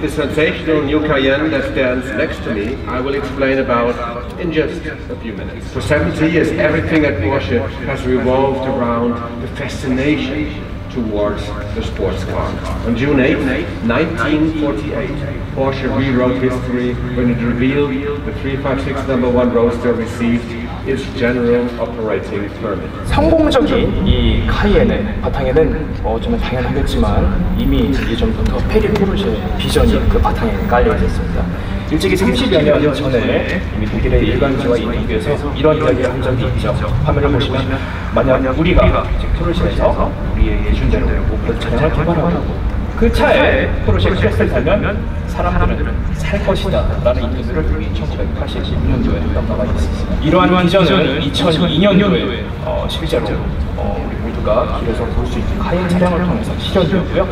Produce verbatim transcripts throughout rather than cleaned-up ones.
The sensational new Cayenne that stands next to me, I will explain about in just a few minutes. For seventy years, everything at Porsche has revolved around the fascination towards the sports car. On June eighth, nineteen forty-eight, Porsche rewrote history when it revealed the three five six number one roadster received its general operating permit. 성공적인 이 카이엔의 바탕에는 어쩌면 당연하겠지만 이미 예전부터 페리 포르쉐의 비전이 그 바탕에 깔려 있었습니다. 일찍이 삼십여 년 전에 이미 독일의 일간지와 인터뷰에서 이런 이야기를 한 적이 있죠. 화면을 보시면 만약 우리가 포르쉐에서 우리의 예준대로 그 차량을 개발하고 그 차에 포르쉐 클래스를 타면 사람들은 살 것이다 라는 인터뷰를 천구백팔십구 년도에 했던 바가 있습니다. 이러한 비전은 이천이 년도에 어, 실제로 어, 우리 모두가 길에서 볼 수 있는 카이엔 차량을 통해서 실현되었고요.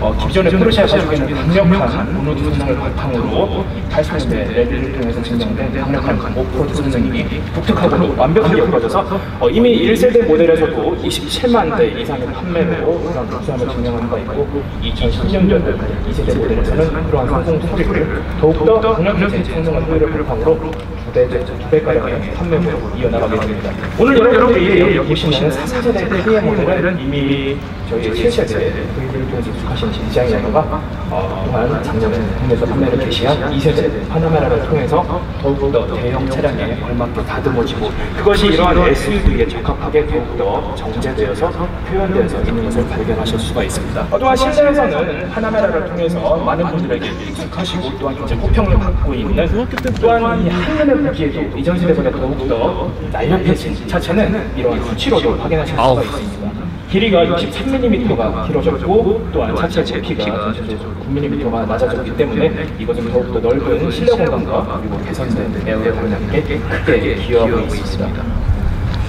어, 기존의 포르쉐가 가지고 있는 강력한 온로드 성능을 바탕으로 팔십 년대 레드를 통해서 증명된 강력한 오프로드 성능이 독특하고 완벽하게 이루어져서 어, 이미 일 세대 모델에서도 이십칠만 대 이상의 판매로 그런 독수함을 증명한 바 있고, 이천십 년도에 이 세대 모델에서는 그러한 성공 소리를 더욱더 강력히 생성한 소리를 바탕으로 두 배가량의 판매로 이어나가게 됩니다. 오늘 여러분들이 여기 보시는 사 세대 카이엔 모델은 이미 저희의 칠 세대 브이를 통해서 익숙하신 디자이너가 또한 작년에 국내에서 판매를 개시한 이 세대 파나메라를 통해서 더욱더 대형 차량에 걸맞게 다듬어지고, 그것이 이러한 에스유브이에 적합하게 더욱더 정제되어서 표현되어서 있는 것을 발견하실 수가 있습니다. 또한 실내에서는 파나메라를 통해서 많은 분들에게 익숙하시고 또한 굉장히 호평을 받고 있는, 또한 이 한눈에 보기에도 이전 시대보다 더욱더 날렵해진 차체는 이러한 수치로도 확인하실 수가 있습니다. 길이가 육십삼 밀리미터가 길어졌고 또한 차체 제 키가 구 밀리미터가 낮아졌기 때문에 이것은 더욱더 넓은 실내 공간과 그리고 개선된 에어의 공간에 크게 기여하고 있습니다.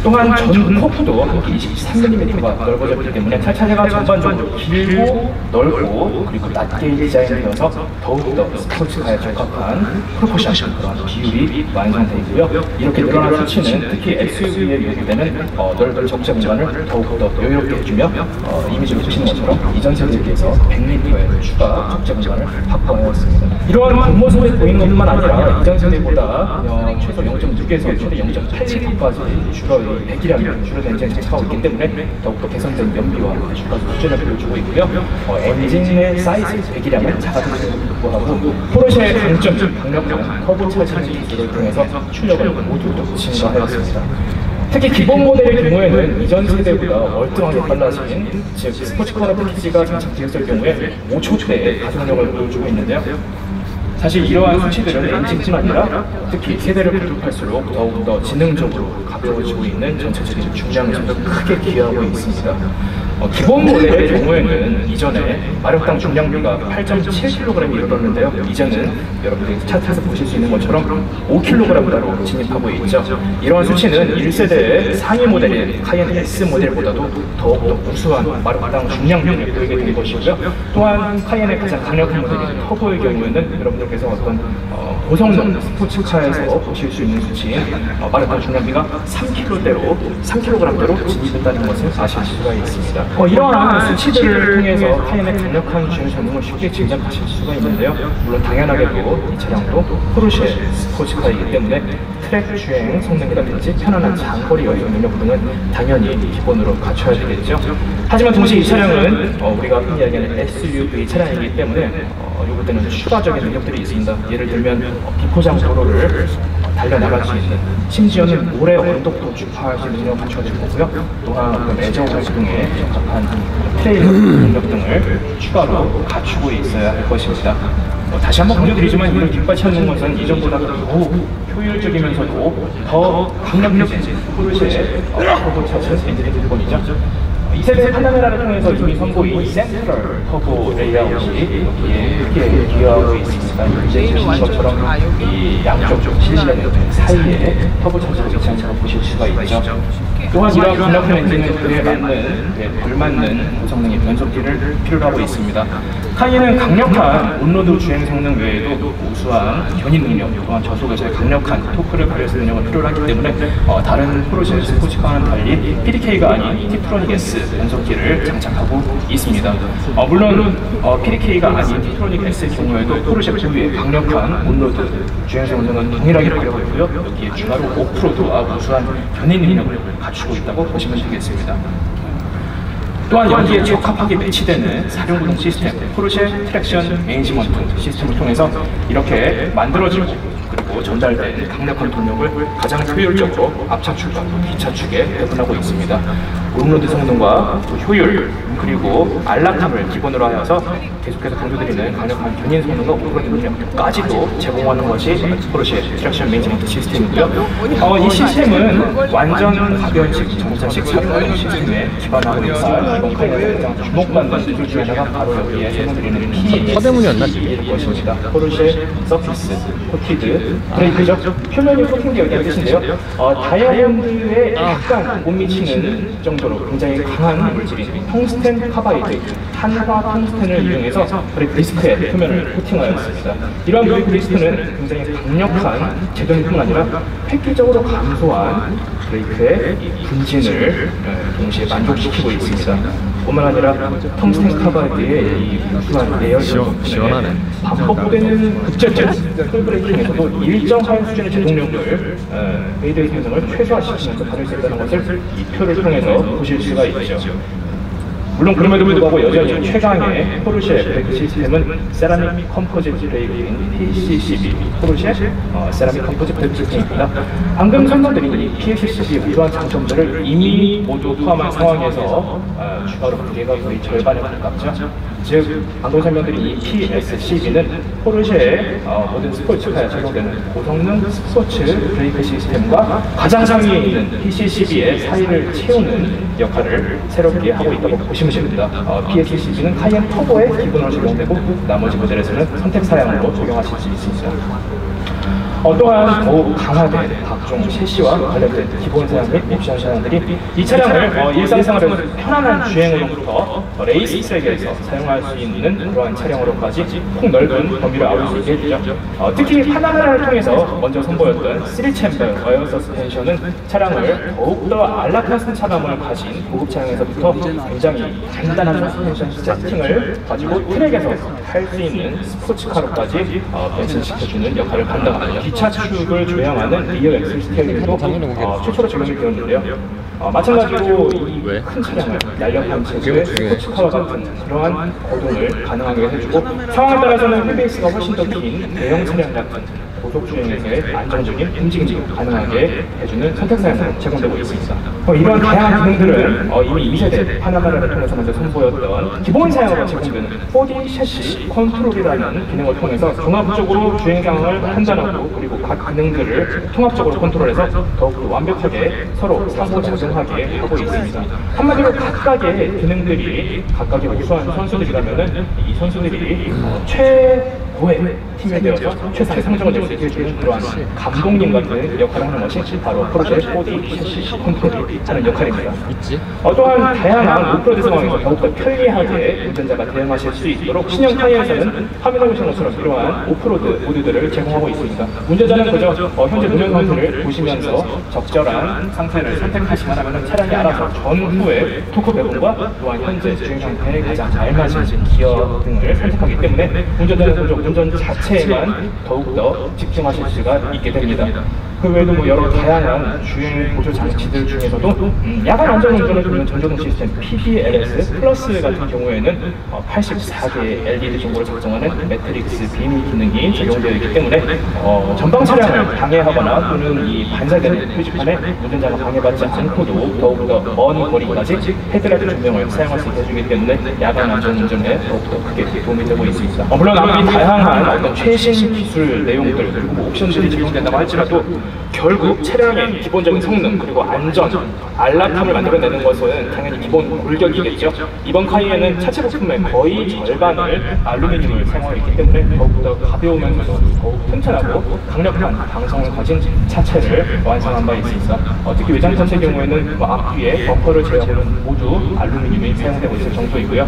또한 전 커프도 함께 이십삼 밀리미터가 넓어졌기 때문에 차체가 전반적으로 길고 넓고 그리고 낮게 디자인되어서 더욱더 스포츠카에 적합한 프로포션 그런 비율이 완성되고요. 이렇게 늘어난 수치는 특히 에스유브이에 요구되는 어, 넓은 적재 공간을 더욱더 여유롭게 해주며 어, 이미지를 보시는 것처럼 이전 세대에 비해서 백 밀리미터의 추가 적재 공간을 확보하였습니다. 이러한 겉모습이 보이는 것뿐만 아니라 이전 세대보다 어, 최소 영 점 육 에서 최대 영 점 팔 밀리미터까지 줄어 배기량이 줄어든 엔진을 차고 있기 때문에 더욱더 개선된 연비와 주가수 수준을 보여주고 있고요. 어, 엔진의 사이즈, 배기량은 작아지는 것도 하고, 포르쉐의 강점, 강력한 커브 차지 기술을 통해서 출력을 모두 증가하였습니다. 특히 기본 모델의 경우에는 이전 세대보다 월등하게 빨라진, 즉 스포츠카나 패키지가 장착되었을 경우에 오 초대의 가속력을 보여주고 있는데요. 사실 이러한 수치들은 엔진뿐 아니라 특히 세대를 거듭할수록 더욱더 지능적으로 가벼워지고 있는 전체적인 중량에서도 크게 기여하고 있습니다. 어, 기본 모델의 경우에는 이전에 마력당 중량비가 팔 점 칠 킬로그램이 이르렀는데요. 이제는 여러분들이 차트에서 보실 수 있는 것처럼 오 킬로그램으로 진입하고 있죠. 이러한 수치는 일 세대의 상위 모델인 카이엔 S 모델보다도 더욱더 우수한 마력당 중량비를 보이게 된 것이고요. 또한 카이엔의 가장 강력한 모델인 터보의 경우에는 여러분들께서 어떤 어, 고성능 스포츠카에서 보실 수 있는 수치인 어, 마력당 중량비가 삼 킬로그램대로 진입했다는 것을 아실 수가 있습니다. 어, 이러한 수치들을 통해서 카이엔의 강력한 주행 성능을 쉽게 증명하실 수가 있는데요. 물론 당연하게도 이 차량도 포르쉐 스포츠카이기 때문에 트랙 주행 성능이라든지 편안한 장거리 여유 능력 등은 당연히 기본으로 갖춰야 되겠죠. 하지만 동시에 이 차량은 어, 우리가 흔히 이야기하는 에스유브이 차량이기 때문에 어, 요구되는 추가적인 능력들이 있습니다. 예를 들면 어, 비포장 도로를 달려나갈 수 있는, 심지어는 모래 언덕도 주파할 수 있는 능력을 갖춰야 될 거고요. 또한 레저 활동에 적합한 트레일 능력 등을 추가로 갖추고 있어야 할 것입니다. 어, 다시 한번 강조드리지만 이걸 뒷받침하는 것은 이전보다 더욱 효율적이면서도 더 강력해진 포르쉐의 터보 차체 엔진의 특권이죠. 이 세대 파나메라를 통해서 이미 선보인 센트럴 터보 레이아웃이 여기에 크게 기여하고 있습니다. 이제 보시는 것처럼 이 양쪽 실시간의 사이에 터보 차체를 위치한 차가 보실 수가 있죠. 또한 이러한 강력한 엔진은 그에 맞는, 그에 걸맞는 고성능의 변속기를 필요로 하고 있습니다. 카이엔은 강력한 온로드 주행 성능 외에도 우수한 견인 능력, 또한 저속에서의 강력한 토크를 발휘할 능력을 필요로 하기 때문에 어, 다른 포르쉐 스포츠카와는 달리 피디케이가 아닌 티프로닉 S 변속기를 장착하고 있습니다. 어, 물론 어, 피디케이가 아닌 티트로닉 S의 경우에도 포르쉐 특유의 강력한 온로드, 주행성 운전은 동일하게 발휘하고요, 여기에 추가로 오프로드와 우수한 견인 능력을 갖추고 있다고 보시면 되겠습니다. 또한 여기에 적합하게 매치되는 사륜구동 시스템, 포르쉐 트랙션 매니지먼트 시스템을 통해서 이렇게 만들어지고 그리고 전달된 강력한 동력을 가장 효율적으로 앞차축과 뒤차축에 배분하고 있습니다. 온로드 성능과 또 효율 그리고 안락함을 기본으로 하여서 계속해서 강조드리는 강력한 견인 성능과 오프로드 능력까지도 제공하는 것이 포르쉐 트랙션 매니지먼트 시스템이고요. 어, 이 시스템은 완전 가변식 정차식 차별 시스템에 기반하고 있어요. 이번 카이어에 가장 주목받는 기술 중에 하나가 바로 여기에 설명드리는 피디케이일 것입니다. 포르쉐 서피스 코티드 브레이크죠? 표면이 코팅되었다는 뜻인데요. 어, 다이아몬드에 약간 못 미치는 정도로 굉장히 강한 물질인 텅스텐 카바이드, 탄화 텅스텐을 이용해서 브레이크 디스크의 표면을 코팅하였습니다. 이러한 브레이크 디스크는 굉장히 강력한 제동뿐 아니라 획기적으로 감소한 브레이크의 분진을 동시에 만족시키고 있습니다. 뿐만 아니라 텅스텐 카바이드의 이 우수한 내열성 때문에 반복되는 급제적 풀브레이킹에서도 일정한 수준의 제동력을 페이드웨이 성능을 최소화시키면서 받을 수 있다는 것을 이 표를 통해서 보실 수가 있죠. 물론 그럼에도 불구하고 여전히 최강의 포르쉐 브레이크 시스템은 세라믹 컴포짓 브레이크인 피씨씨비, 포르쉐 어, 세라믹 컴포짓 브레이크 시스템입니다. 방금 설명드린 이 피씨씨비 우수한 장점들을 이미 모두 포함한 상황에서 어, 추가로 무게가 거의 절반에 가깝죠. 즉, 방금 설명드린 이 피에스씨비는 포르쉐의 어, 모든 스포츠카에 적용되는 고성능 스포츠 브레이크 시스템과 가장 상위에 있는 피씨씨비의 사이를 채우는 역할을 새롭게 하고 있다고 보시면 됩니다. 어, 피에스씨비는 카이엔 터보에 기본으로 적용되고 나머지 모델에서는 선택 사양으로 적용하실 수 있습니다. 어, 또한 더욱 강화된 각종 셰시와 관련된 기본 사양 및 옵션 사양들이 이 차량을 어, 일상생활에서 편안한 주행으로부터 어, 레이스 트랙에서 사용할 수 있는 그러한 차량으로까지 폭넓은 범위를 아울 수 있게 해주죠. 어, 특히 파나메라를 통해서 먼저 선보였던 쓰리 챔버 어웨어 서스펜션은 차량을 더욱더 안락한 차감을 가진 고급 차량에서부터 굉장히 간단한 서스펜션 세팅을 가지고 트랙에서 탈 수 있는 스포츠카로까지 어, 변신시켜주는 역할을 담당합니다. 기차축을 조향하는 리어 엑셀 스테어링도 어, 최초로 적용이 되었는데요. 어, 마찬가지로 이 큰 차량을 날렵한 체구의 스포츠카와 같은 그러한 거동을 가능하게 해주고 상황에 따라서는 휠베이스가 훨씬 더 긴 대형 차량 같은 고속주행에서의 안정적인 움직임도 가능하게 해주는 선택사양으로 제공되고 있습니다. 어, 이런 다양한 기능들은 어, 이미 이 세대 파나메라를 통해서 먼저 선보였던 기본 사양으로 제공되는 포디 셰시 컨트롤이라는 기능을 통해서 종합적으로 주행 상황을 판단하고 그리고 각 기능들을 통합적으로 컨트롤해서 더욱더 완벽하게 서로 상호작용하게 하고 있습니다. 한마디로 각각의 기능들이 각각의 우수한 선수들이라면 이 선수들이 어, 최고의 팀에 되어서 최상의 성적을 낼 수 있게 해주는 그러한 감독님 같은 역할을 하는 것이 바로 포르쉐 포디 셰시 컨트롤이 하는 역할입니다. 어, 또한 다양한 오프로드 상황에서 더욱더 편리하게 운전자가 대응하실 수 있도록 신형 카이엔에서는 화면에 보시는 것처럼 이러한 오프로드 모드들을 제공하고 있습니다. 운전자는 그저 어, 현재 운전 상태를 보시면서 적절한 상태를 선택하시면 하면 차량이 알아서 전후의 토크 배분과 또한 현재 주행 상태에 가장 잘 맞은 기어 등을 선택하기 때문에 운전자는 그저 운전 자체에만 더욱더 집중하실 수가 있게 됩니다. 그 외에도 뭐 여러 다양한 주행 보조 장치들 중에서도 음, 야간 안전운전을 돕는 전조등 시스템 피비엘에스 플러스 같은 경우에는 어, 팔십사 개의 엘이디 정보를 작성하는 매트릭스 빔 기능이 적용되어 있기 때문에 어, 전방 차량을 방해하거나 또는 이 반사되는 표지판에 운전자가 방해받지 않고도 더욱더 먼 거리까지 헤드라이트 조명을 사용할 수 있게 해주기 때문에 야간 안전운전에 더욱더 크게 도움이 되고 있습니다. 어, 물론 아무리 다양한 어떤 최신 기술 내용들 그리고 옵션들이 적용된다고 할지라도 결국 차량의 기본적인 성능 그리고 안전, 안락함을 만들어내는 것은 당연히 기본 골격이겠죠. 이번 카이엔은 차체 부품의 거의 절반을 알루미늄을 사용하고 있기 때문에 더욱더 가벼우면서도 더욱 튼튼하고 강력한 방성을 가진 차체를 완성한 바 있습니다. 어, 특히 외장 차체 경우에는 뭐 앞뒤에 버퍼를 제외하고는 모두 알루미늄이 사용되고 있을 정도이고요.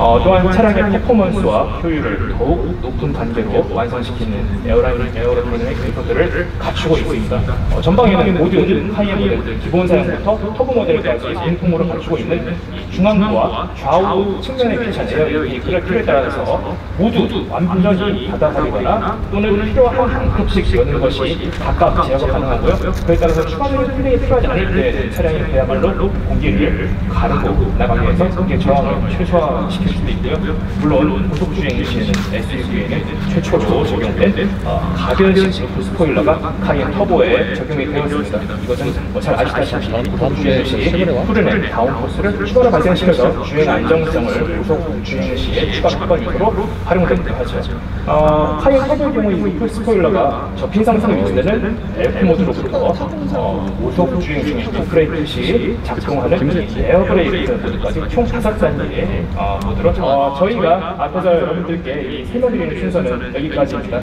어, 또한 차량의 퍼포먼스와 효율을 더욱 높은 단계로 완성시키는 에어라인, 에어로드로믹 기술들을 갖추고 있습니다. 어, 전방에는 모든 하이엔드 모델, 기본 사양부터 터보 모델까지 공통으로 갖추고 있는 중앙부와 좌우 측면에 표시한 에어 인테크를 필요에 따라서 모두 완전히 받아가거나 또는 필요한 만큼씩 여는 것이 각각 제어가 가능하고요. 그에 따라서 추가적인 필링이 필요하지 않을 때 차량이 그야말로 공기를 가르고 나가기 위해서 공기의 저항을 최소화시킬 수도 있고요. 물론 고속 주행 시에는 에스유브이에는 최초로 적용된 어, 가변식 제프 스포일러가 카이엔 터보에 적용이 되었습니다. 이것은 뭐 잘 아시다시피 고속 주행 시 흐르는 다운포스를 추가로 발생시켜서 주행 안정성을 고속 주행 시에 추가 특권 요소로 활용되기도 하죠. 어, 카이엔 터보의 경우 이 제프 스포일러가 접힌 상승 위치에는 F 모드로부터 어, 고속 주행 중에 브레이크 시 작동하는 에어 브레이크 모드까지 총 다섯 단계의 모드로 어, 저희가 앞에서 여러분들께 설명드리는 순서는 여기까지입니다.